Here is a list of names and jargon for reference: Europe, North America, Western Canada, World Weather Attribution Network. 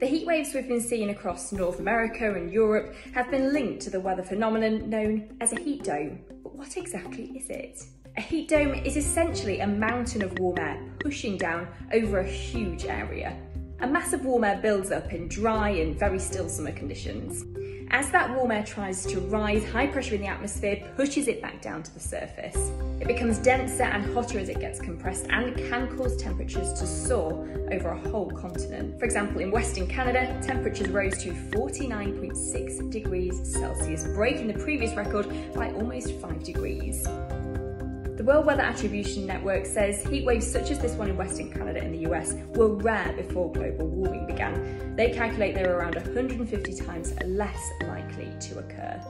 The heat waves we've been seeing across North America and Europe have been linked to the weather phenomenon known as a heat dome. But what exactly is it? A heat dome is essentially a mountain of warm air pushing down over a huge area. A mass of warm air builds up in dry and very still summer conditions. As that warm air tries to rise, high pressure in the atmosphere pushes it back down to the surface. It becomes denser and hotter as it gets compressed and can cause temperatures to soar over a whole continent. For example, in Western Canada, temperatures rose to 49.6 degrees Celsius, breaking the previous record by almost 5 degrees. The World Weather Attribution Network says heat waves such as this one in Western Canada and the US were rare before global warming began. They calculate they were around 150 times less likely to occur.